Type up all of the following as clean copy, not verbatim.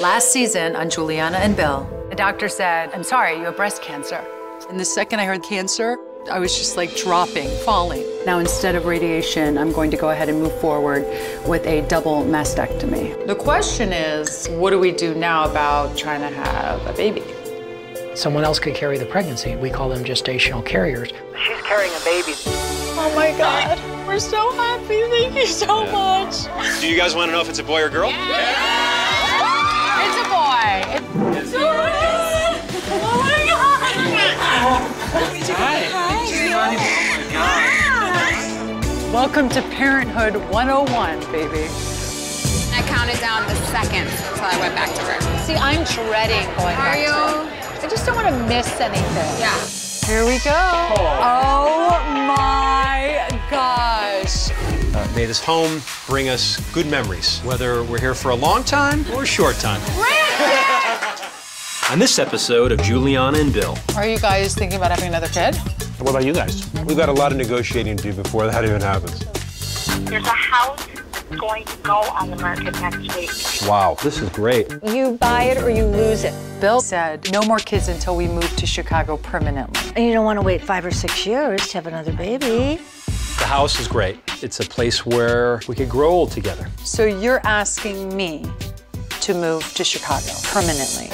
Last season on Juliana and Bill, the doctor said, I'm sorry, you have breast cancer. And the second I heard cancer, I was just like dropping, falling. Now instead of radiation, I'm going to go ahead and move forward with a double mastectomy. The question is, what do we do now about trying to have a baby? Someone else could carry the pregnancy. We call them gestational carriers. She's carrying a baby. Oh my God, we're so happy. Thank you so much. Do you guys want to know if it's a boy or girl? Yeah. Yeah. It's a boy. It's a boy. Oh my God. Hi. Hi. Oh my God. Welcome to Parenthood 101, baby. I counted down the seconds until I went back to work. See, I'm dreading going back to work. I just don't want to miss anything. Yeah. Here we go. Oh my gosh. May this home bring us good memories, whether we're here for a long time or a short time. On this episode of Juliana and Bill. Are you guys thinking about having another kid? What about you guys? We've got a lot of negotiating to do before that even happens. There's a house that's going to go on the market next week. Wow, this is great. You buy it or you lose it. Bill said, no more kids until we move to Chicago permanently. And you don't want to wait 5 or 6 years to have another baby. The house is great. It's a place where we could grow old together. So you're asking me to move to Chicago permanently.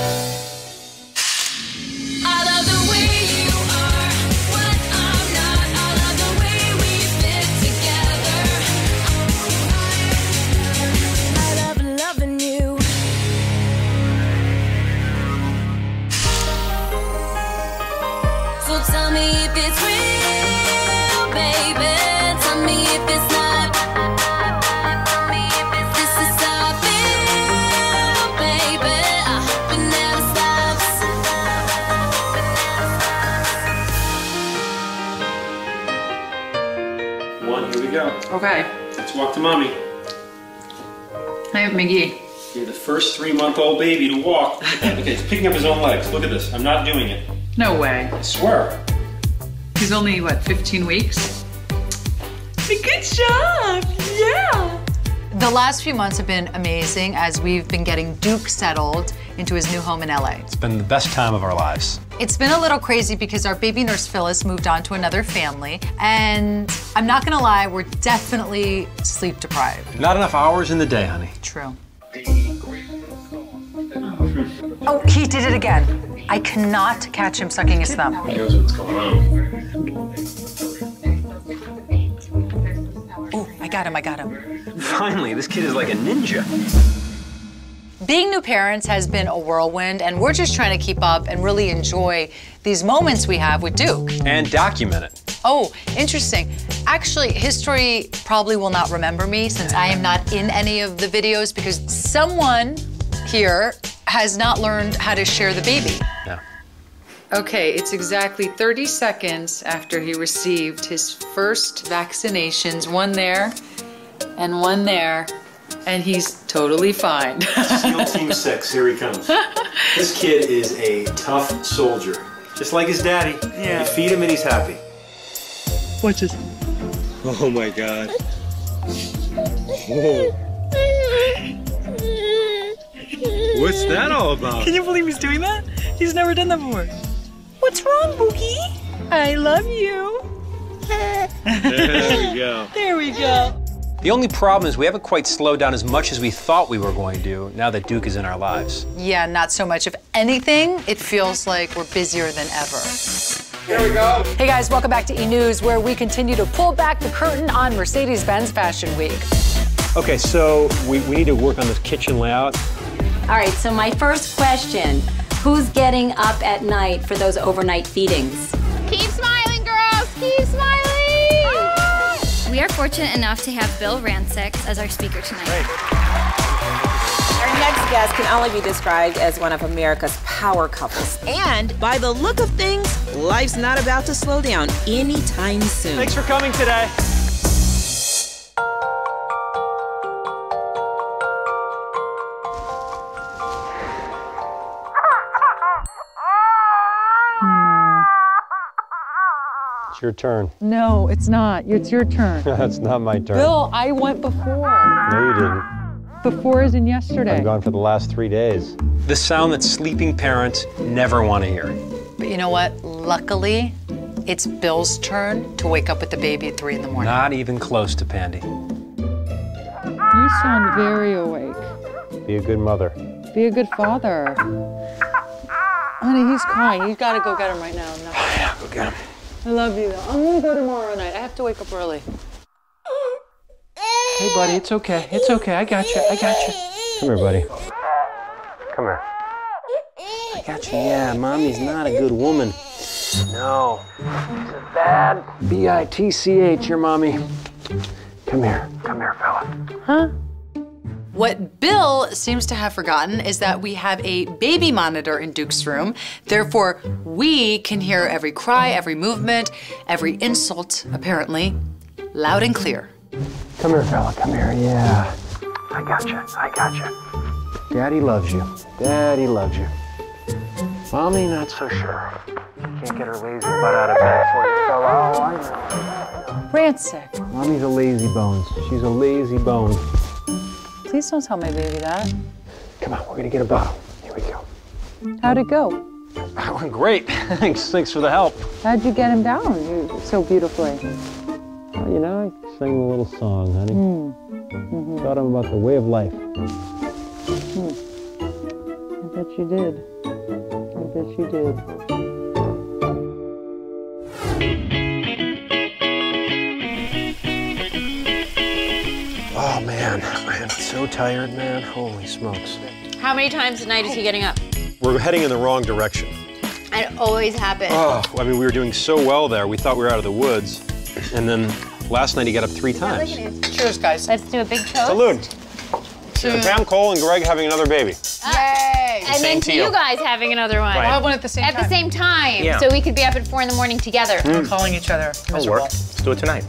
Okay. Let's walk to mommy. I have Miggy. You're the first 3-month-old baby to walk. Okay, he's picking up his own legs. Look at this. I'm not doing it. No way. I swear. He's only, what, 15 weeks? Good job! Yeah! The last few months have been amazing as we've been getting Duke settled into his new home in LA. It's been the best time of our lives. It's been a little crazy because our baby nurse Phyllis moved on to another family, and I'm not gonna lie, we're definitely sleep deprived. Not enough hours in the day, honey. True. Oh, he did it again. I cannot catch him sucking his thumb. He knows what's going on. Oh, I got him, I got him. Finally, this kid is like a ninja. Being new parents has been a whirlwind, and we're just trying to keep up and really enjoy these moments we have with Duke. And document it. Oh, interesting. Actually, history probably will not remember me since I am not in any of the videos because someone here has not learned how to share the baby. No. Okay, it's exactly 30 seconds after he received his first vaccinations, one there and one there. And he's totally fine. SEAL Team 6, here he comes. This kid is a tough soldier. Just like his daddy. Yeah. You feed him and he's happy. Watch this. Oh my God. Whoa. What's that all about? Can you believe he's doing that? He's never done that before. What's wrong, Boogie? I love you. There we go. There we go. The only problem is we haven't quite slowed down as much as we thought we were going to do now that Duke is in our lives. Yeah, not so much. If anything, it feels like we're busier than ever. Here we go. Hey guys, welcome back to E! News, where we continue to pull back the curtain on Mercedes-Benz Fashion Week. Okay, so we need to work on this kitchen layout. All right, so my first question, who's getting up at night for those overnight feedings? Keep smiling, girls, keep smiling. We are fortunate enough to have Bill Rancic as our speaker tonight. Great. Our next guest can only be described as one of America's power couples. And by the look of things, life's not about to slow down anytime soon. Thanks for coming today. Your turn. No, it's not. It's your turn. That's not my turn. Bill, I went before. No, you didn't. before as in yesterday. I'm gone for the last 3 days. The sound that sleeping parents never want to hear. But you know what? Luckily, it's Bill's turn to wake up with the baby at 3 in the morning. Not even close to Pandi. You sound very awake. Be a good mother. Be a good father. Honey, he's crying. You've got to go get him right now. Oh, yeah, go get him. I love you, though. I'm going to go tomorrow night. I have to wake up early. Hey, buddy, it's okay. It's okay. I got you. I got you. Come here, buddy. Come here. I got you. Yeah, mommy's not a good woman. No. She's a bad bitch, your mommy. Come here. Come here, fella. Huh? What Bill seems to have forgotten is that we have a baby monitor in Duke's room. Therefore, we can hear every cry, every movement, every insult, apparently, loud and clear. Come here, fella, come here, yeah. I gotcha, I gotcha. Daddy loves you, Daddy loves you. Mommy, not so sure. Can't get her lazy butt out of bed for you, fella. Oh, I know. Rancic. Mommy's a lazy bones, she's a lazy bone. Please don't tell my baby that. Come on, we're gonna get a bottle. Here we go. How'd it go? That went great. Thanks for the help. How'd you get him down so beautifully? Well, you know, I sang a little song, honey. Taught him about the way of life. I bet you did. I bet you did. Oh, man. So tired, man. Holy smokes. How many times a night is he getting up? We're heading in the wrong direction. It always happens. Oh, I mean, we were doing so well there. We thought we were out of the woods. And then last night he got up 3 times. Cheers, guys. Let's do a big toast. Salute. To Pam, Cole, and Greg having another baby. Yay! And then to you guys having another one. Right. We'll have one at the same time. At the same time. Yeah. So we could be up at 4 in the morning together. We're calling each other. That'll work. Let's do it tonight.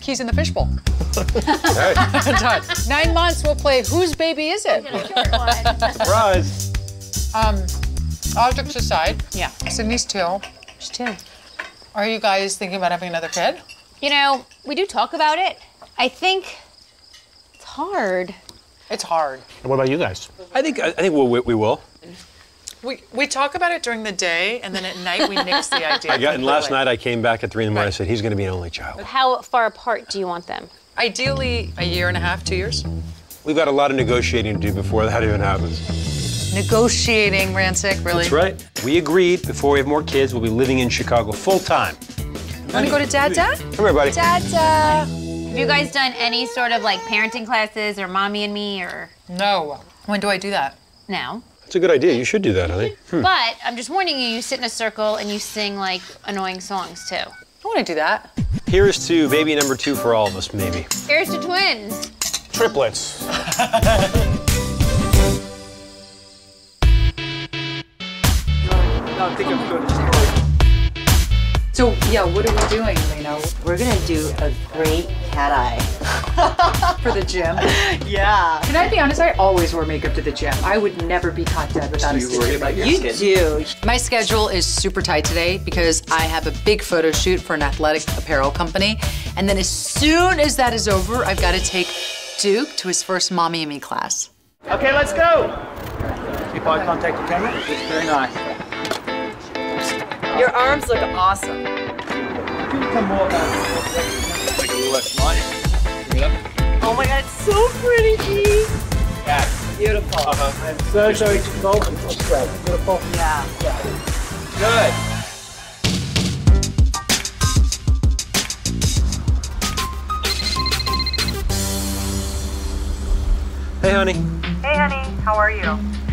Keys in the fishbowl. Hey. Done. 9 months, we'll play Whose Baby Is It? Surprise. Objects aside, yeah. Sydney's 2. She's 2. Are you guys thinking about having another kid? You know, we do talk about it. I think it's hard. It's hard. And what about you guys? I think we will. We talk about it during the day, and then at night we nix the idea. And last night I came back at 3 in the morning, I said, he's going to be an only child. How far apart do you want them? Ideally, 1.5 years, 2 years. We've got a lot of negotiating to do before that even happens. Negotiating, Rancic, really? That's right. We agreed, before we have more kids, we'll be living in Chicago full-time. Want to go to Dada? Come here, buddy. Dada! Have you guys done any sort of, like, parenting classes or Mommy and Me or...? No. When do I do that? Now. It's a good idea. You should do that, honey. But I'm just warning you, you sit in a circle and you sing, like, annoying songs, too. I want to do that. Here's to baby number 2 for all of us, maybe. Here's to twins. Triplets. No, I think I'm good. So, yeah, what are we doing, Lino? We're going to do a great cat eye. For the gym? Yeah. Can I be honest? I always wore makeup to the gym. I would never be caught dead without a stitch. You do. My schedule is super tight today because I have a big photo shoot for an athletic apparel company. And then as soon as that is over, I've got to take Duke to his first Mommy and Me class. Okay, let's go. Keep eye contact with camera. It's very nice. Your arms look awesome. Can you come more back? Oh my God, it's so pretty, G. Yeah, beautiful. And so excited. Beautiful. Yeah. Good. Hey, honey. Hey, honey. How are you?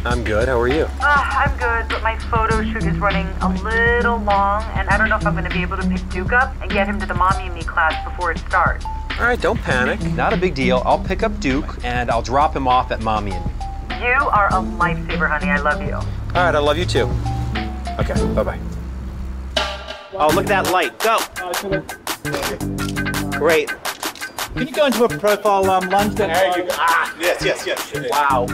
I'm good. How are you? I'm good, but my photo shoot is running a little long, and I don't know if I'm going to be able to pick Duke up and get him to the Mommy and Me class before it starts. All right, don't panic. Not a big deal. I'll pick up Duke, and I'll drop him off at Mommy and Me. You are a lifesaver, honey. I love you. All right, I love you, too. Okay, bye-bye. Oh, look at that light. Go. Great. Can you go into a profile lunge? There you go. Ah, yes. Wow.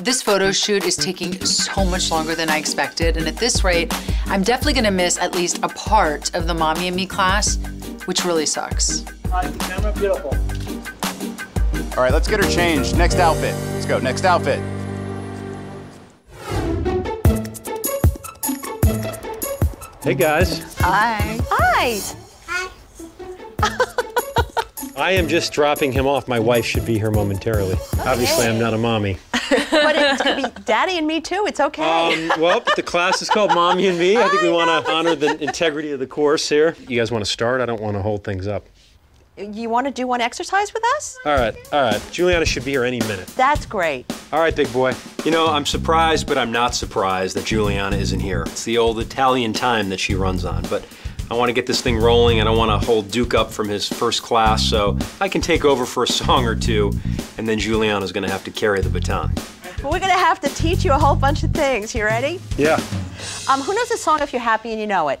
This photo shoot is taking so much longer than I expected, and at this rate, I'm definitely gonna miss at least a part of the Mommy and Me class, which really sucks. All right, the camera, beautiful. All right, let's get her changed. Next outfit. Let's go. Next outfit. Hey, guys. Hi. Hi. Hi. I am just dropping him off. My wife should be here momentarily. Okay. Obviously, I'm not a mommy. But it could be Daddy and Me, too. It's okay. Well, the class is called Mommy and Me. I think we want to honor the integrity of the course here. You guys want to start? I don't want to hold things up. You want to do one exercise with us? All right, all right. Juliana should be here any minute. That's great. All right, big boy. You know, I'm surprised, but I'm not surprised that Juliana isn't here. It's the old Italian time that she runs on, but I want to get this thing rolling. I don't want to hold Duke up from his first class, so I can take over for a song or two, and then Juliana's going to have to carry the baton. Well, we're going to have to teach you a whole bunch of things. You ready? Yeah. Who knows the song If You're Happy and You Know It?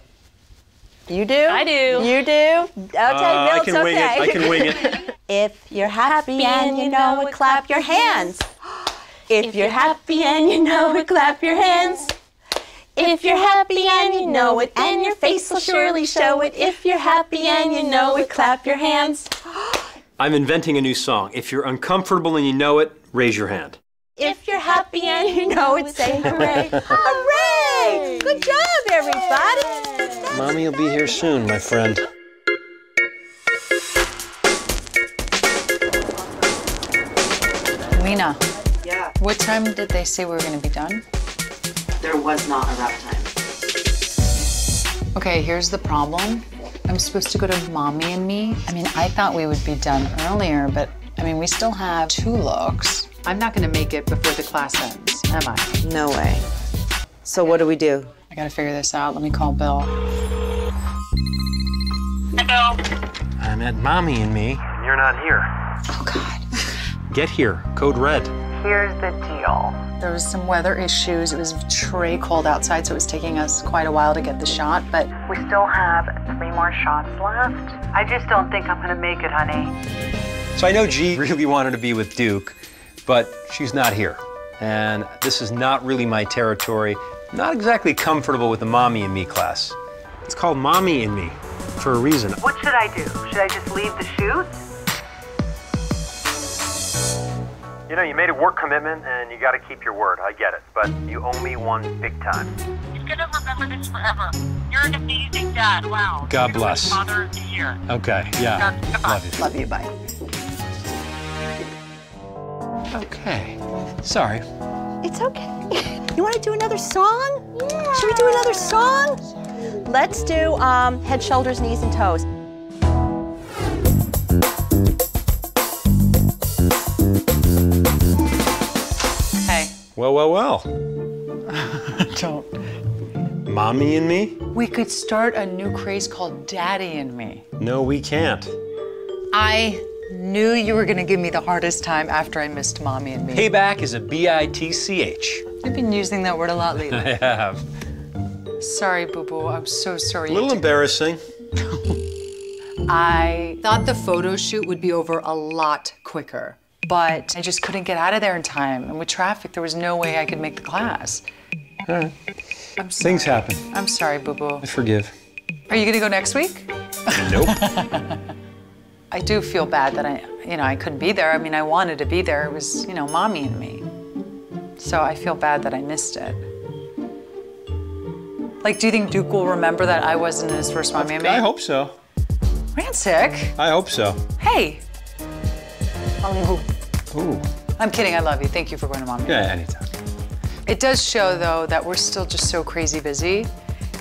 You do? I do. You do? Okay, Bill, I can wing it. I can wing it. If you're happy and you know it, clap your hands. If you're happy and you know it, clap your hands. If you're happy and you know it, and your face will surely show it. If you're happy and you know it, clap your hands. I'm inventing a new song. If you're uncomfortable and you know it, raise your hand. If you're happy and you know it, say hooray. Hooray! Good job, everybody. Yay. Mommy will be here soon, my friend. Mina. Yeah. What time did they say we were going to be done? There was not a wrap time. Okay, here's the problem. I'm supposed to go to Mommy and Me. I mean, I thought we would be done earlier, but I mean, we still have two looks. I'm not gonna make it before the class ends, am I? No way. So what do we do? I gotta figure this out. Let me call Bill. Hi, Bill. I'm at Mommy and Me. And you're not here. Oh, God. Get here. Code red. Here's the deal. There was some weather issues. It was tray cold outside, so it was taking us quite a while to get the shot, but we still have 3 more shots left. I just don't think I'm gonna make it, honey. So I know G really wanted to be with Duke, but she's not here. And this is not really my territory. Not exactly comfortable with the Mommy and Me class. It's called Mommy and Me for a reason. What should I do? Should I just leave the shoot? You know, you made a work commitment and you gotta keep your word. I get it, but you owe me one big time. He's gonna remember this forever. You're an amazing dad, wow. God bless. Father of the year. Okay, yeah. Love you. Love you, bye. Okay. Sorry. It's okay. You want to do another song? Yeah. Should we do another song? Let's do head, shoulders, knees, and toes. Hey. Well, well, well. Don't. Mommy and Me? We could start a new craze called Daddy and Me. No, we can't. I knew you were gonna give me the hardest time after I missed Mommy and Me. Payback is a B-I-T-C-H. You've been using that word a lot lately. I have. Sorry, boo-boo, I'm so sorry. A little embarrassing. I thought the photo shoot would be over a lot quicker, but I just couldn't get out of there in time. And with traffic, there was no way I could make the class. All right. I'm sorry. Things happen. I'm sorry, boo-boo. I forgive. Are you gonna go next week? Nope. I do feel bad that I couldn't be there. I mean, I wanted to be there. It was, you know, Mommy and Me. So I feel bad that I missed it. Like, do you think Duke will remember that I wasn't his first Mommy and Me? I hope so. Rancic. I hope so. Hey. Ooh. I'm kidding, I love you. Thank you for going to Mommy and Me. Yeah, anytime. It does show, though, that we're still just so crazy busy,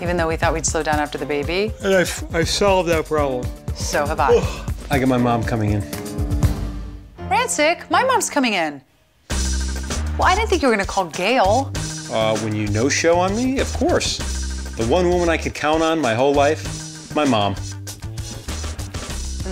even though we thought we'd slow down after the baby. And I've solved that problem. So have I. Oh. I got my mom coming in. Rancic, my mom's coming in. Well, I didn't think you were gonna call Gail. When you no-show on me, of course. The one woman I could count on my whole life, my mom.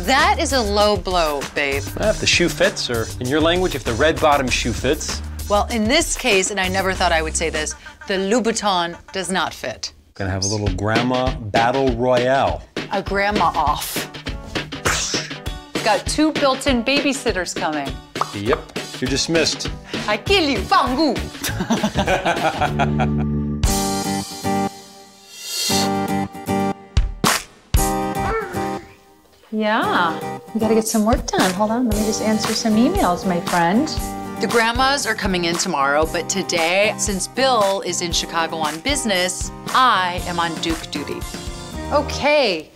That is a low blow, babe. If the shoe fits, or in your language, if the red bottom shoe fits. Well, in this case, and I never thought I would say this, the Louboutin does not fit. Gonna have a little grandma battle royale. A grandma off. Got 2 built-in babysitters coming. Yep, you're dismissed. I kill you, Fangu. Yeah. We gotta get some work done. Hold on, let me just answer some emails, my friend. The grandmas are coming in tomorrow, but today, since Bill is in Chicago on business, I am on Duke duty. Okay.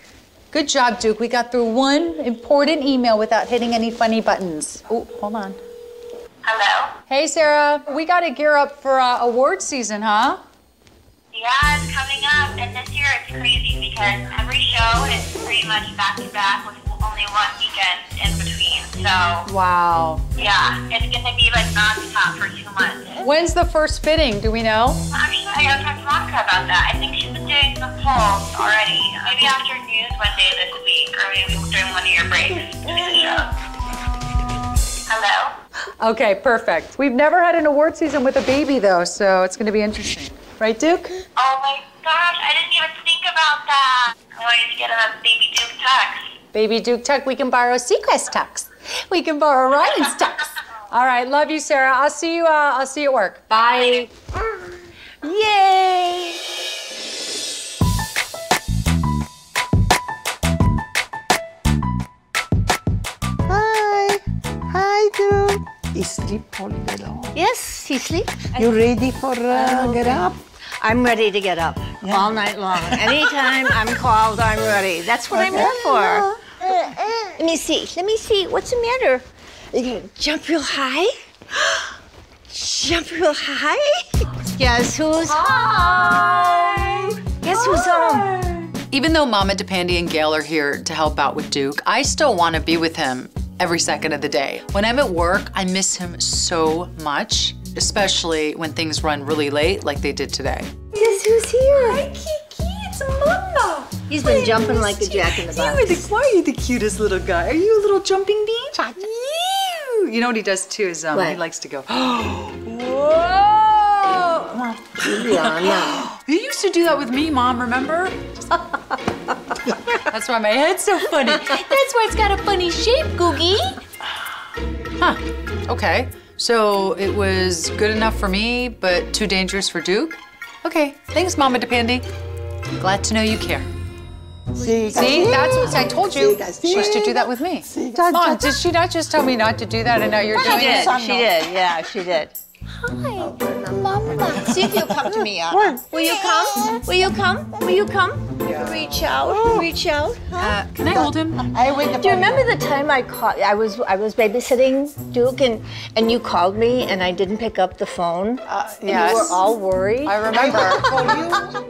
Good job, Duke. We got through one important email without hitting any funny buttons. Oh, hold on. Hello? Hey, Sarah. We gotta gear up for award season, huh? Yeah, it's coming up, and this year it's crazy because every show is pretty much back-to-back with only one weekend in between, so... Wow. Yeah, it's gonna be like non-stop for 2 months. When's the first fitting, do we know? Actually, I gotta talk to Monica about that. I think she's been doing some polls already. Maybe after news one day this week, or maybe during one of your breaks between the shows. Hello? Okay, perfect. We've never had an award season with a baby, though, so it's gonna be interesting. Right, Duke? Oh my gosh, I didn't even think about that. I wanted to get a baby Duke tux. Baby Duke tux, we can borrow Seacrest tux. We can borrow Ryan's tux. All right, love you, Sarah. I'll see you at work. Bye. Yay! Hi. Hi, Duke. He sleep all day long. Yes, he sleep. You ready for get up? I'm ready to get up all night long. Anytime I'm called, I'm ready. That's what I'm here for. Let me see. What's the matter? Are you gonna jump real high? Jump real high? Guess who's home? Guess who's home? Even though Mama DePandi and Gail are here to help out with Duke, I still want to be with him every second of the day. When I'm at work, I miss him so much, especially when things run really late like they did today. Guess who's here? Hi, Kiki, it's Mama. He's been jumping like a jack in the box. Why are you the cutest little guy? Are you a little jumping bean? You know what he does too is he likes to go, whoa! Juliana. You used to do that with me, Mom, remember? That's why my head's so funny. That's why it's got a funny shape, Googie. Huh, okay. So it was good enough for me, but too dangerous for Duke? Okay, thanks, Mama DePandi. Glad to know you care. See, that's what I told you. She used to do that with me. Mom, did she not just tell me not to do that and now you're doing it? She did, yeah, she did. Hi, Mama. See if you'll come to me, Anna. Will you come? Will you come? Will you come? Yeah. Reach out, reach out. Can I hold him? Do you remember the time I called? I was babysitting Duke, and you called me, and I didn't pick up the phone. Yes. You were all worried. I remember.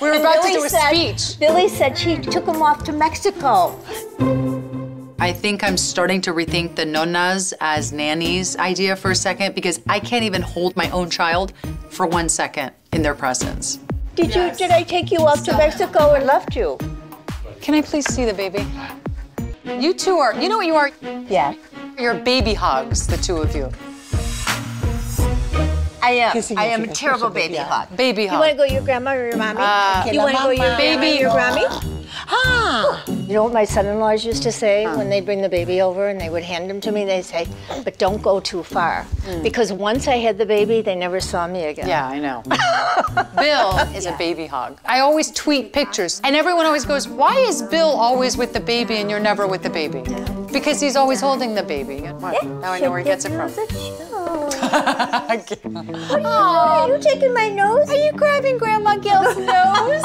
We were about to do a speech. Billy said she took him off to Mexico. I think I'm starting to rethink the nonas as nannies idea for a second because I can't even hold my own child for 1 second in their presence. Did I take you off to Mexico and left you? Can I please see the baby? You two are, you know what you are? Yeah. You're baby hogs, the two of you. I am a terrible baby hog. Baby hog. You want to go your grandma or your mommy? You want to go your baby or your grammy? Ah. You know what my son-in-laws used to say when they bring the baby over and they would hand him to me? They'd say, but don't go too far. Because once I had the baby, they never saw me again. Yeah, I know. Bill is a baby hog. I always tweet pictures and everyone always goes, why is Bill always with the baby and you're never with the baby? Because he's always holding the baby. Now I know where he gets it from. Are you taking my nose? Are you grabbing Grandma Gail's nose?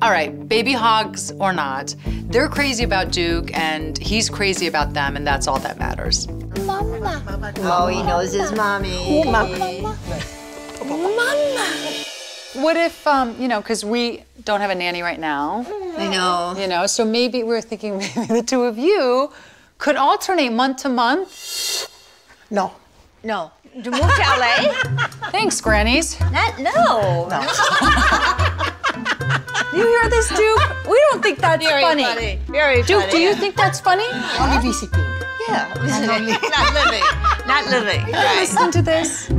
All right, baby hogs or not, they're crazy about Duke and he's crazy about them and that's all that matters. Mama. Oh, he knows his mommy. Mama. Mama. What if, you know, because we don't have a nanny right now. I know. You know, so maybe we're thinking maybe the two of you could alternate month to month. No. No. To move to LA? Thanks, grannies. No. You hear this, Duke? We don't think that's funny. Funny. Very Duke, funny. Duke, do you think that's funny? Only visiting. Yeah, visiting. Not living. Not living. Right. Listen to this.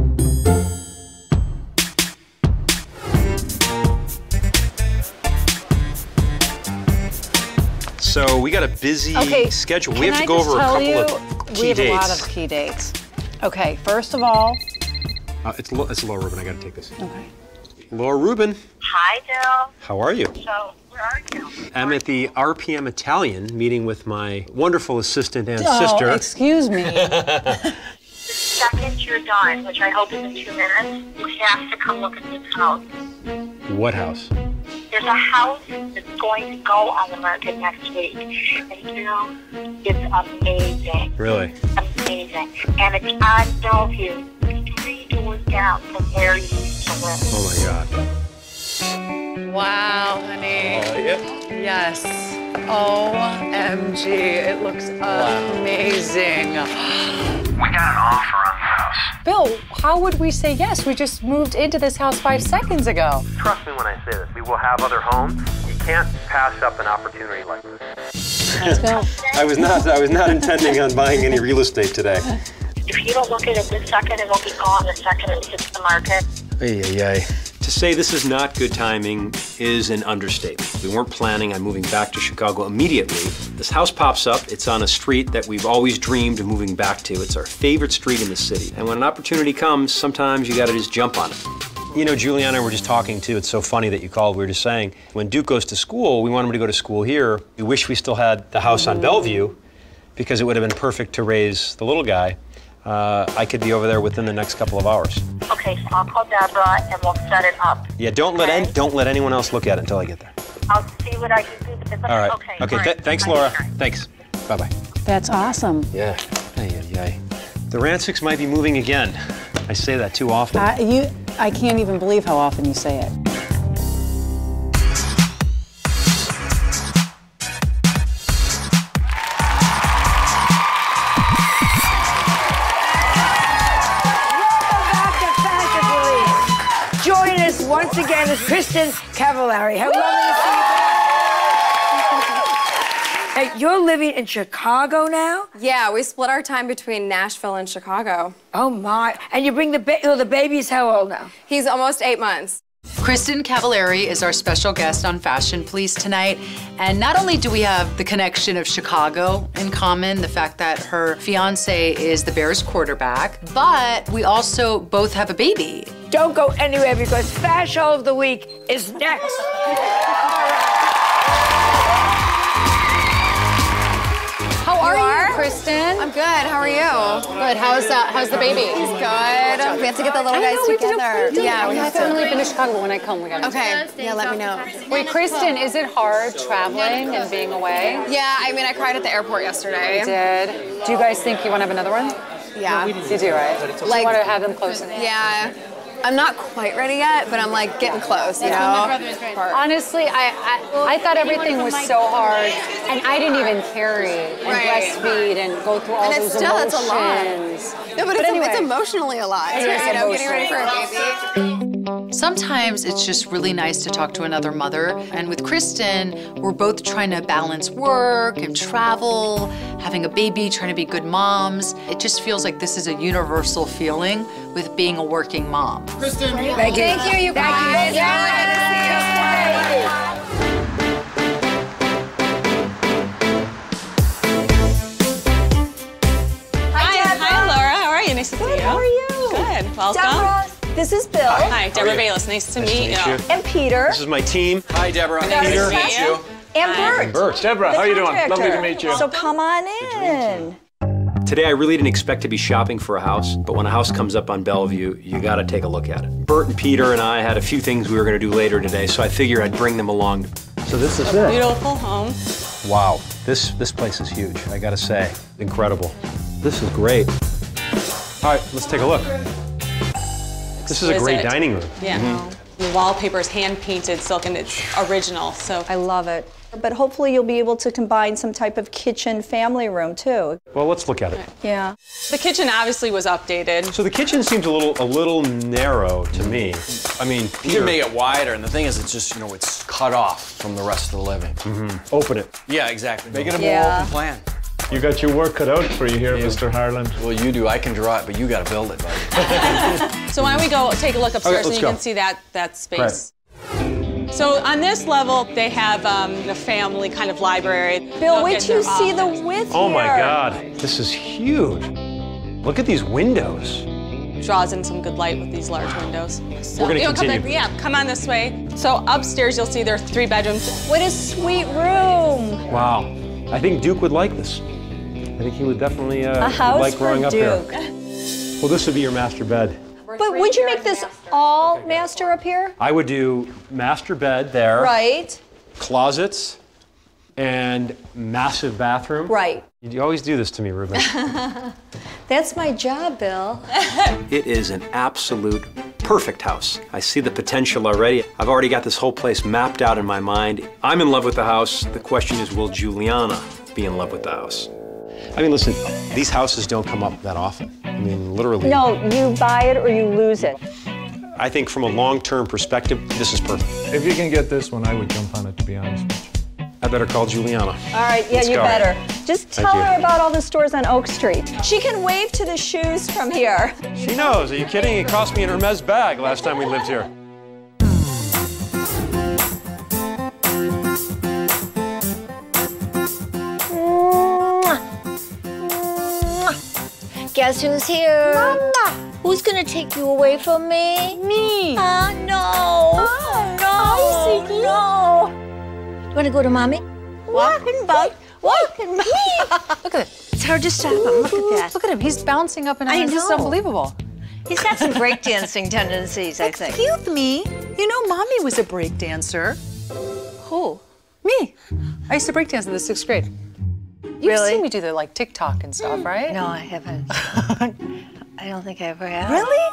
So we got a busy schedule. We have to go over a couple of key dates. We have a lot of key dates. Okay, first of all. It's Laura Rubin. I got to take this. Okay. Laura Rubin. Hi, Bill. How are you? So Where are you? I'm at the RPM Italian meeting with my wonderful assistant and sister. Oh, excuse me. The second you're done, which I hope is in 2 minutes, you have to come look at this house. What house? There's a house that's going to go on the market next week. And it's amazing. Really? Amazing. And it's on Bellevue, 3 doors down from where you used to live. Oh my God. Wow, honey. Oh, yeah. Yes. OMG. It looks amazing. We got an offer on the house. Bill, how would we say yes? We just moved into this house 5 seconds ago. Trust me when I say this. We will have other homes. You can't pass up an opportunity like this. Let's go. I was not intending on buying any real estate today. If you don't look at it this second, it will be gone the second it hits the market. To say this is not good timing is an understatement. We weren't planning on moving back to Chicago immediately. This house pops up. It's on a street that we've always dreamed of moving back to. It's our favorite street in the city. And when an opportunity comes, sometimes you gotta just jump on it. You know, Juliana and I were just talking too. It's so funny that you called. We were just saying, when Duke goes to school, we want him to go to school here. We wish we still had the house on Bellevue because it would have been perfect to raise the little guy. I could be over there within the next couple of hours. Okay, so I'll call Deborah and we'll set it up. Yeah, don't let anyone else look at it until I get there. I'll see what I can do. But all right. Okay. Thanks, Laura. Thanks. Bye bye. That's awesome. Yeah. The Rancics might be moving again. I say that too often. I can't even believe how often you say it. Once again, it's Kristin Cavallari. How lovely to see you. Hey, you're living in Chicago now? Yeah, we split our time between Nashville and Chicago. Oh my! And you bring the baby's how old now? He's almost 8 months. Kristin Cavallari is our special guest on Fashion Police tonight. And not only do we have the connection of Chicago in common, the fact that her fiance is the Bears quarterback, but we also both have a baby. Don't go anywhere because Fashion of the Week is next. How are you, Kristin? I'm good. How are you? Good. How's the baby? He's good. We have to get the little guys together. Yeah, we have to. I've only been to Chicago. When I come, we gotta. Okay. Yeah, let me know. Wait, Kristin, is it hard traveling and being away? Yeah, I mean, I cried at the airport yesterday. I did. Do you guys think you want to have another one? Yeah. You do, right? Like, you want to have them close in. Yeah. I'm not quite ready yet, but I'm like getting close, you know? Honestly, I thought everything was so hard, and I didn't even carry and breastfeed and go through all those emotions. And it's still, it's a lot. No, but anyway, it's emotionally a lot, you know, getting ready for a baby. Sometimes it's just really nice to talk to another mother. And with Kristin, we're both trying to balance work and travel, having a baby, trying to be good moms. It just feels like this is a universal feeling with being a working mom. Kristin, thank you, you guys. Thank you. Hi, Laura. How are you? Nice to see you. How are you? Good. Welcome. Deborah. This is Bill. Hi, Deborah Bayless. Nice to meet you. And Peter. This is my team. Hi, Deborah. Peter. Nice to meet you. And Bert. Deborah, how are you doing? Lovely to meet you. So come on in. Today, I really didn't expect to be shopping for a house, but when a house comes up on Bellevue, you gotta take a look at it. Bert and Peter and I had a few things we were gonna do later today, so I figured I'd bring them along. So this is it. Beautiful home. Wow, this place is huge, I gotta say. Incredible. This is great. All right, let's take a look. This is a great dining room. Yeah. Mm-hmm. The wallpaper is hand-painted silk and it's original, so. I love it. But hopefully you'll be able to combine some type of kitchen family room, too. Well, let's look at it. Yeah. The kitchen obviously was updated. So the kitchen seems a little narrow to me. I mean, you can make it wider, and the thing is, it's just, you know, it's cut off from the rest of the living. Mm-hmm. Open it. Yeah, exactly. Make it a more open plan. You got your work cut out for you here, Mr. Harland. Well, you do. I can draw it, but you got to build it, buddy. So why don't we go take a look upstairs and you can see that space. Right. So on this level, they have a family kind of library. Bill, wait till you see the width here. Oh my God, this is huge. Look at these windows. draws in some good light with these large windows. So, we're going to continue. Come on this way. So upstairs, you'll see there are 3 bedrooms. What a sweet room. Wow. I think Duke would like this. I think he would definitely like growing up there. Well, this would be your master bed. But would you make this all master up here? I would do master bed there. Right. Closets and massive bathroom. Right. You always do this to me, Ruben. That's my job, Bill. It is an absolute perfect house. I see the potential already. I've already got this whole place mapped out in my mind. I'm in love with the house. The question is, will Giuliana be in love with the house? I mean, listen, these houses don't come up that often. I mean, literally. No, you buy it or you lose it. I think from a long-term perspective, this is perfect. If you can get this one, I would jump on it, to be honest with you. I better call Juliana. All right, yeah, you better. Just tell her about all the stores on Oak Street. She can wave to the shoes from here. She knows. Are you kidding? It cost me an Hermes bag last time we lived here. Guess who's here? Mama! Who's gonna take you away from me? Me! No! You wanna go to Mommy? Walking by. Look at it. It's hard to stop him. Look at that. Look at him. He's bouncing up and down. This is unbelievable. He's got some breakdancing tendencies, I think. Excuse me. You know, Mommy was a breakdancer. Who? Me. I used to breakdance in the 6th grade. You've seen me do the like TikTok and stuff, right? No, I haven't. I don't think I ever have. Really?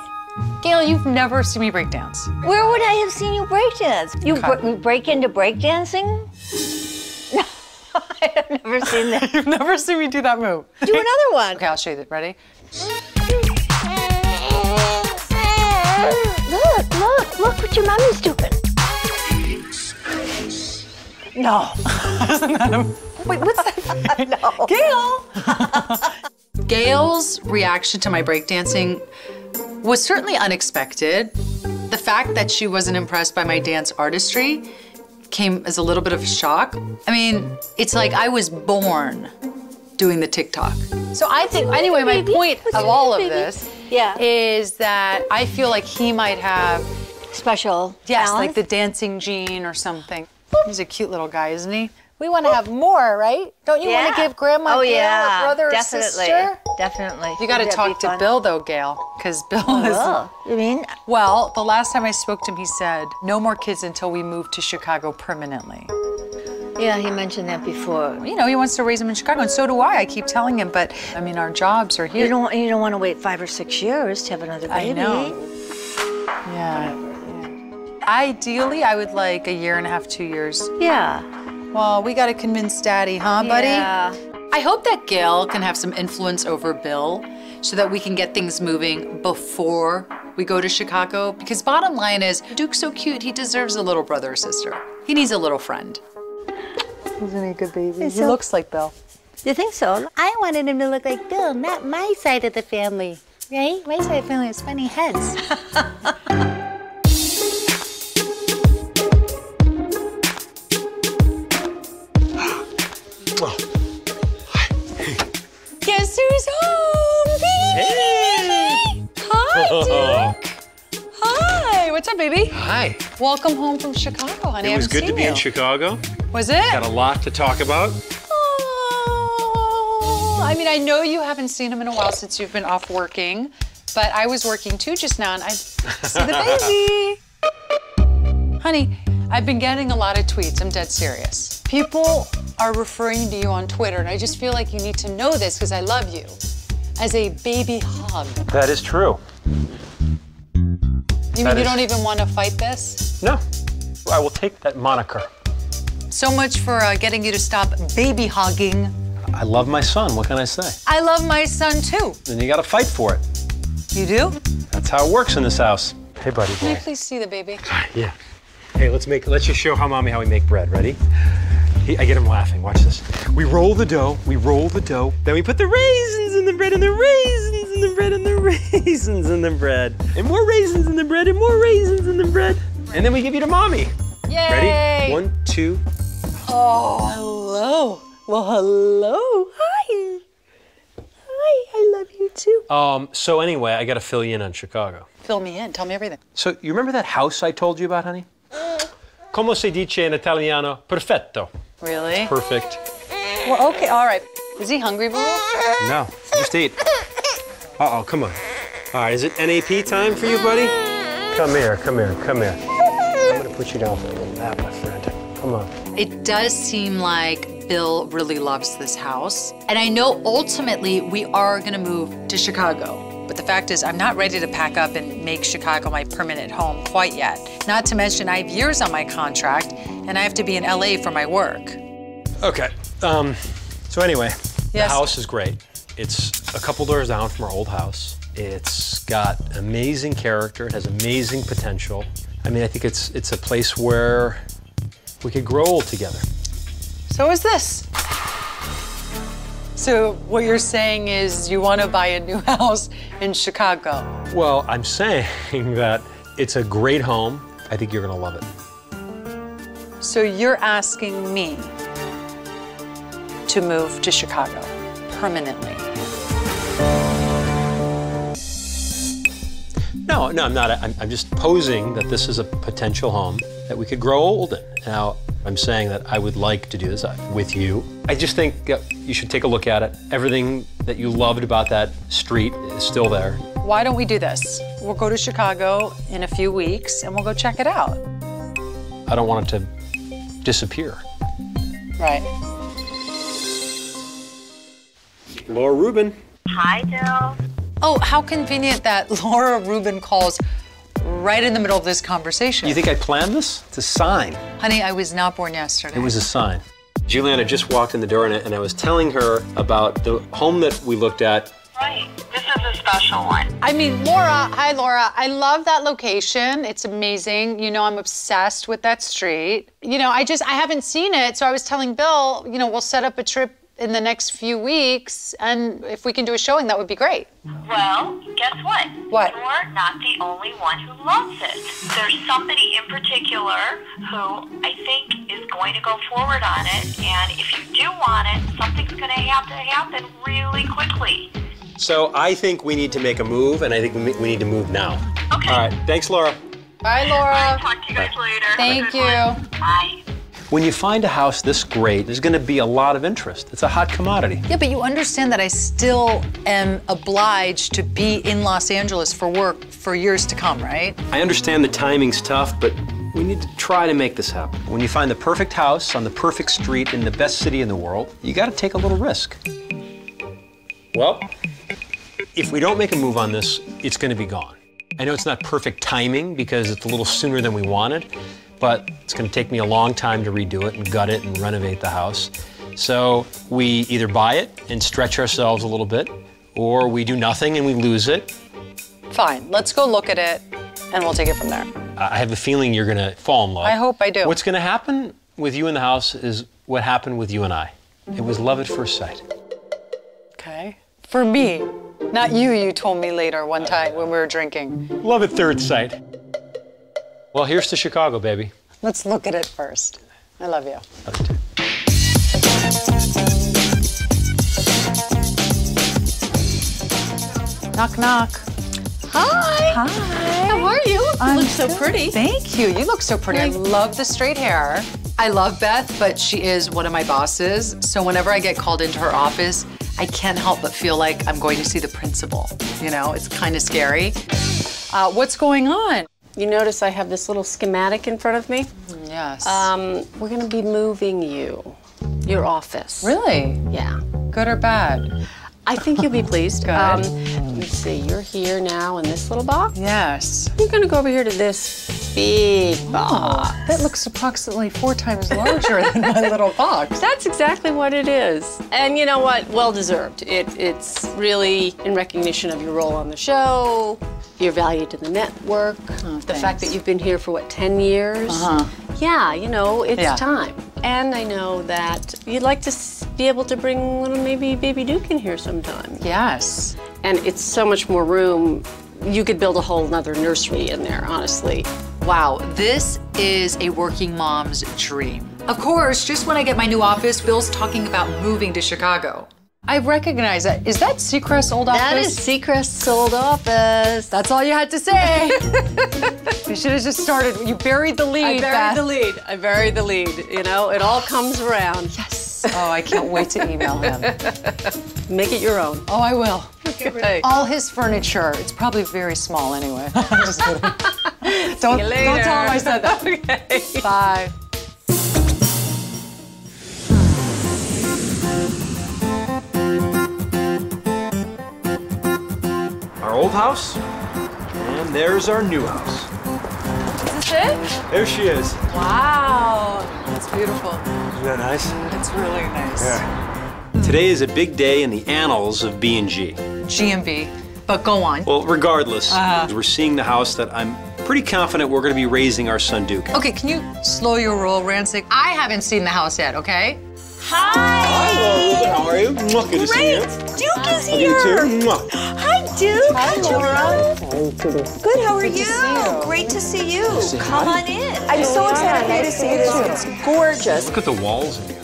Gail, you've never seen me breakdance. Where would I have seen you breakdance? You break into breakdancing? No, I have never seen that. You've never seen me do that move. Do another one. Okay, I'll show you that. Ready? Look what your mommy's doing. No. Isn't that a... Wait, what's that? I know. Gail! Gail's reaction to my breakdancing was certainly unexpected. The fact that she wasn't impressed by my dance artistry came as a little bit of a shock. I mean, it's like I was born doing the TikTok. So I think, anyway, my point of all of this is that I feel like he might have special talent. Like the dancing gene or something. He's a cute little guy, isn't he? We want to have more, right? Don't you want to give Grandma Gail a brother or sister? Definitely. You got to talk to Bill, though, Gail, because Bill is... You mean? Well, the last time I spoke to him, he said, no more kids until we move to Chicago permanently. Yeah, he mentioned that before. You know, he wants to raise them in Chicago, and so do I. I keep telling him, but, I mean, our jobs are here. You don't want to wait 5 or 6 years to have another baby. I know. Yeah. Ideally, I would like 1.5 to 2 years. Yeah. Well, we got to convince Daddy, huh, buddy? Yeah. I hope that Gail can have some influence over Bill so that we can get things moving before we go to Chicago. Because bottom line is, Duke's so cute, he deserves a little brother or sister. He needs a little friend. Isn't he a good baby? He looks like Bill. You think so? I wanted him to look like Bill, not my side of the family. Right? My side of the family has funny heads. Guess who's home? Hey! Hi, Duke. Hi. What's up, baby? Hi. Welcome home from Chicago, honey. It was good to be in Chicago. Was it? Got a lot to talk about. Oh. I mean, I know you haven't seen him in a while since you've been off working, but I was working too just now, and I see the baby. Honey, I've been getting a lot of tweets. I'm dead serious. People are referring to you on Twitter, and I just feel like you need to know this because I love you, as a baby hug. That is true. You don't even want to fight this? No. I will take that moniker. So much for getting you to stop baby hogging. I love my son. What can I say? I love my son, too. Then you got to fight for it. You do? That's how it works in this house. Hey, buddy. Can I please see the baby? Yeah. Hey, let's just show Mommy how we make bread. Ready? I get him laughing. Watch this. We roll the dough. Then we put the raisins in the bread, and more raisins in the bread, and then we give you to Mommy. Yay! Ready? 1, 2. Oh, hello. Well, hello. Hi. I love you to? So anyway, I got to fill you in on Chicago. Fill me in. Tell me everything. So you remember that house I told you about, honey? Come si dice in Italiano? Perfetto. Really? Perfect. Well, okay, all right. Is he hungry, Blue? No, just eat. Uh-oh, come on. All right, is it NAP time for you, buddy? Come here, come here, come here. I'm gonna put you down for a little nap, my friend. Come on. It does seem like Bill really loves this house. And I know ultimately we are gonna move to Chicago. But the fact is, I'm not ready to pack up and make Chicago my permanent home quite yet. Not to mention, I have years on my contract, and I have to be in LA for my work. Okay, so anyway, yes. The house is great. It's a couple doors down from our old house. It's got amazing character, it has amazing potential. I mean, I think it's a place where we could grow old together. So is this. So what you're saying is you want to buy a new house in Chicago? Well, I'm saying that it's a great home. I think you're going to love it. So you're asking me to move to Chicago permanently? No, no, I'm not. I'm just posing that this is a potential home that we could grow old in. Now, I'm saying that I would like to do this with you. I just think you should take a look at it. Everything that you loved about that street is still there. Why don't we do this? We'll go to Chicago in a few weeks and we'll go check it out. I don't want it to disappear. Right. Laura Rubin. Hi, Bill. Oh, how convenient that Laura Rubin calls right in the middle of this conversation. You think I planned this? It's a sign. Honey, I was not born yesterday. It was a sign. Giuliana just walked in the door and I was telling her about the home that we looked at. Right, this is a special one. I mean, Laura, hi Laura, I love that location. It's amazing. You know, I'm obsessed with that street. You know, I haven't seen it, so I was telling Bill, you know, we'll set up a trip in the next few weeks, and if we can do a showing, that would be great. Well, guess what? What? You're not the only one who loves it. There's somebody in particular who I think is going to go forward on it, and if you do want it, something's gonna have to happen really quickly. So I think we need to make a move, and I think we need to move now. Okay. All right, thanks, Laura. Bye, Laura. I'll talk to you guys later. Thank you. One. Bye. When you find a house this great, there's gonna be a lot of interest. It's a hot commodity. Yeah, but you understand that I still am obliged to be in Los Angeles for work for years to come, right? I understand the timing's tough, but we need to try to make this happen. When you find the perfect house on the perfect street in the best city in the world, you gotta take a little risk. Well, if we don't make a move on this, it's gonna be gone. I know it's not perfect timing because it's a little sooner than we wanted, but it's gonna take me a long time to redo it and gut it and renovate the house. So we either buy it and stretch ourselves a little bit, or we do nothing and we lose it. Fine, let's go look at it and we'll take it from there. I have a feeling you're gonna fall in love. I hope I do. What's gonna happen with you in the house is what happened with you and I. It was love at first sight. Okay, for me, not you, you told me later one time when we were drinking. Love at third sight. Well, here's to Chicago, baby. Let's look at it first. I love you. Love you too. Knock, knock. Hi. Hi. How are you? You look so pretty. Thank you. You look so pretty. I love the straight hair. I love Beth, but she is one of my bosses. So whenever I get called into her office, I can't help but feel like I'm going to see the principal. You know, it's kind of scary. What's going on? You notice I have this little schematic in front of me? Yes. We're gonna be moving your office. Really? Yeah. Good or bad? I think you'll be pleased. Good. Let's see, you're here now in this little box? Yes. You're gonna go over here to this big box. That looks approximately 4 times larger than my little box. That's exactly what it is. And you know what? Well-deserved. It's really in recognition of your role on the show, your value to the network, the fact that you've been here for, what, 10 years? Uh-huh. Yeah, you know, it's time. And I know that you'd like to be able to bring little maybe baby Duke in here sometime. Yes. And it's so much more room. You could build a whole nother nursery in there, honestly. Wow, this is a working mom's dream. Of course, just when I get my new office, Bill's talking about moving to Chicago. I recognize that. Is that Seacrest's old office? That is Seacrest's old office. That's all you had to say. You should have just started. You buried the lead. I buried the lead. You know, it all comes around. Yes. Oh, I can't wait to email him. Make it your own. Oh, I will. Okay. All his furniture. It's probably very small anyway. I'm just kidding. Don't tell him I said that. Okay. Bye. Our old house, and there's our new house. Is this it? There she is. Wow, that's beautiful. Isn't that nice? It's really nice. Yeah. Today is a big day in the annals of B&G. G&B, but go on. Well, regardless, we're seeing the house that I'm pretty confident we're going to be raising our son Duke. Okay, can you slow your roll, Rancic? I haven't seen the house yet, okay? Hi. Hi, Laura Rubin. How are you? Good to see you. Duke is here. You too. Hi, Duke. Hi, Juliana. Good. How are you? Great to see you. Come on in. I'm so excited for you to see this. It's gorgeous. Look at the walls in here.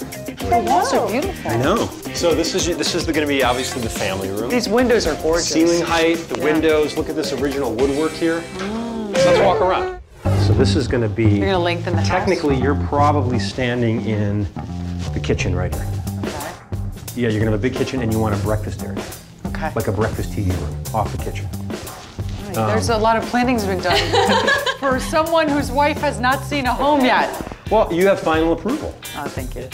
The walls are beautiful. I know. So this is going to be obviously the family room. These windows are gorgeous. Ceiling height, the windows. Look at this original woodwork here. So let's walk around. So this is going to be. You're going to lengthen the house. Technically, you're probably standing in the kitchen right here. Okay. Yeah, you're gonna have a big kitchen and you want a breakfast area. Okay. Like a breakfast TV room off the kitchen. Right. There's a lot of planning's been done for someone whose wife has not seen a home yet. Well, you have final approval. Oh, thank you.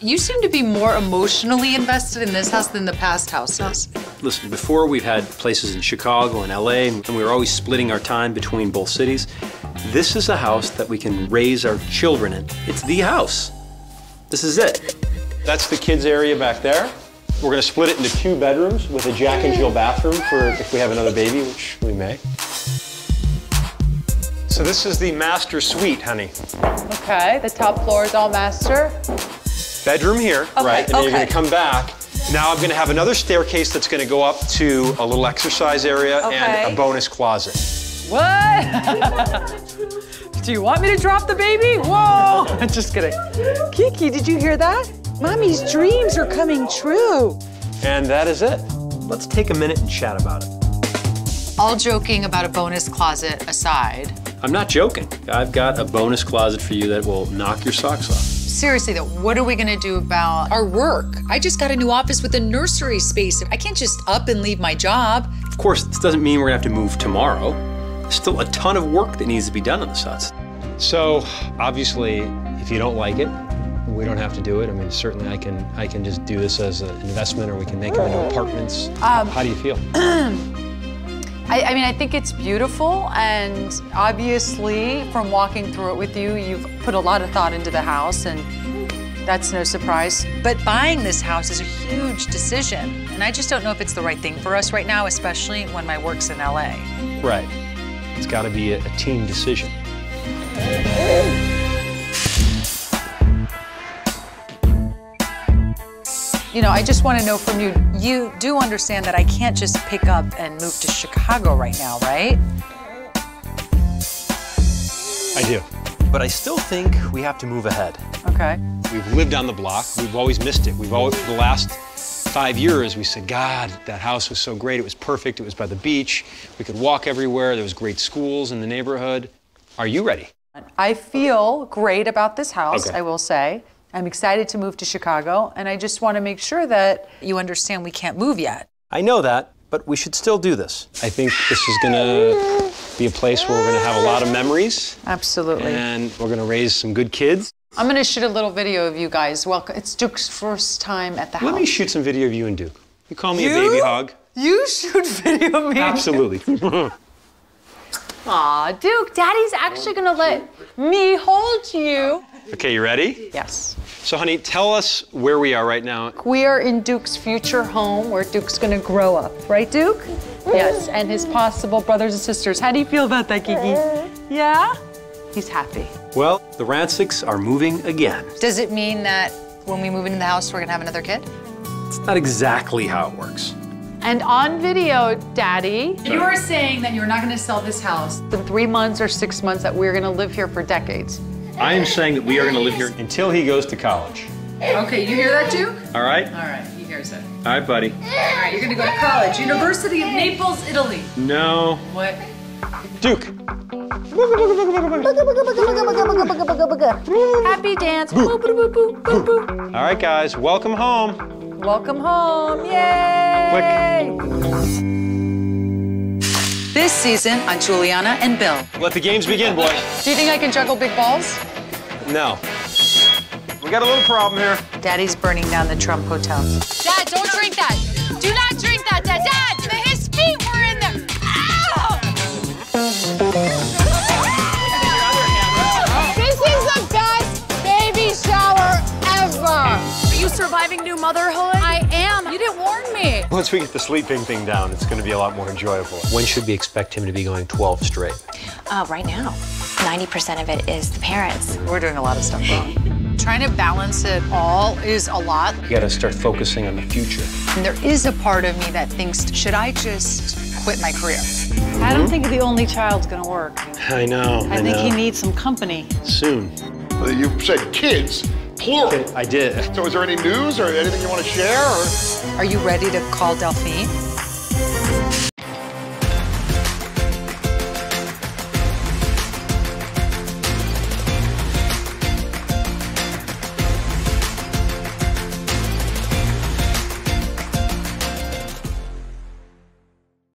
You seem to be more emotionally invested in this house than the past houses. Listen, before we've had places in Chicago and LA, and we were always splitting our time between both cities. This is a house that we can raise our children in. It's the house. This is it. That's the kids' area back there. We're gonna split it into two bedrooms with a Jack and Jill bathroom for if we have another baby, which we may. So this is the master suite, honey. Okay, the top floor is all master. Bedroom here, okay, right, and then you're gonna come back. Now I'm gonna have another staircase that's gonna go up to a little exercise area and a bonus closet. What? Do you want me to drop the baby? Whoa! Just kidding. Kiki, did you hear that? Mommy's dreams are coming true. And that is it. Let's take a minute and chat about it. All joking about a bonus closet aside. I'm not joking. I've got a bonus closet for you that will knock your socks off. Seriously though, what are we gonna do about our work? I just got a new office with a nursery space. I can't just up and leave my job. Of course, this doesn't mean we're gonna have to move tomorrow. Still a ton of work that needs to be done on this house. So obviously, if you don't like it, we don't have to do it. I mean, certainly I can just do this as an investment, or we can make them into apartments. How do you feel? I mean, I think it's beautiful, and obviously, from walking through it with you, you've put a lot of thought into the house, and that's no surprise. But buying this house is a huge decision, and I just don't know if it's the right thing for us right now, especially when my work's in LA. Right. It's got to be a team decision. You know, I just want to know from you, you do understand that I can't just pick up and move to Chicago right now, right? I do. But I still think we have to move ahead. Okay. We've lived on the block. We've always missed it. We've always, for the last 5 years, we said, God, that house was so great. It was perfect. It was by the beach. We could walk everywhere. There was great schools in the neighborhood. Are you ready? I feel great about this house, I will say. I'm excited to move to Chicago, and I just want to make sure that you understand we can't move yet. I know that, but we should still do this. I think this is going to be a place where we're going to have a lot of memories. Absolutely. And we're going to raise some good kids. I'm going to shoot a little video of you guys. Welcome. It's Duke's first time at the house. Let me shoot some video of you and Duke. You call me a baby hog. You shoot video of me? Absolutely. Aw, Duke, Daddy's actually going to let me hold you. Okay, you ready? Yes. So, honey, tell us where we are right now. We are in Duke's future home, where Duke's gonna grow up. Right, Duke? Yes, and his possible brothers and sisters. How do you feel about that, Kiki? Yeah? He's happy. Well, the Rancics are moving again. Does it mean that when we move into the house, we're gonna have another kid? It's not exactly how it works. And on video, Daddy, you are saying that you're not gonna sell this house in 3 months or 6 months, that we're gonna live here for decades. I am saying that we are going to live here until he goes to college. Okay, you hear that, Duke? All right. All right, you hear Here's it. All right, buddy. All right, you're gonna go to college. University of Naples, Italy. No. What? Duke. Happy dance. Boop. Boop, boop, boop, boop, boop. All right, guys, welcome home. Welcome home, yay! Click. This season on Juliana and Bill. Let the games begin, boys. Do you think I can juggle big balls? No. We got a little problem here. Daddy's burning down the Trump Hotel. Dad, don't drink that. Do not drink that, Dad. Dad, his feet were in there. Ow! Surviving new motherhood? I am. You didn't warn me. Once we get the sleeping thing down, it's going to be a lot more enjoyable. When should we expect him to be going 12 straight? Right now. 90% of it is the parents. We're doing a lot of stuff wrong. Trying to balance it all is a lot. You got to start focusing on the future. And there is a part of me that thinks, should I just quit my career? I don't think the only child's going to work. I know. I think he needs some company. Soon. Well, you said kids. Plural. I did. So is there any news or anything you want to share? Or? Are you ready to call Delphine?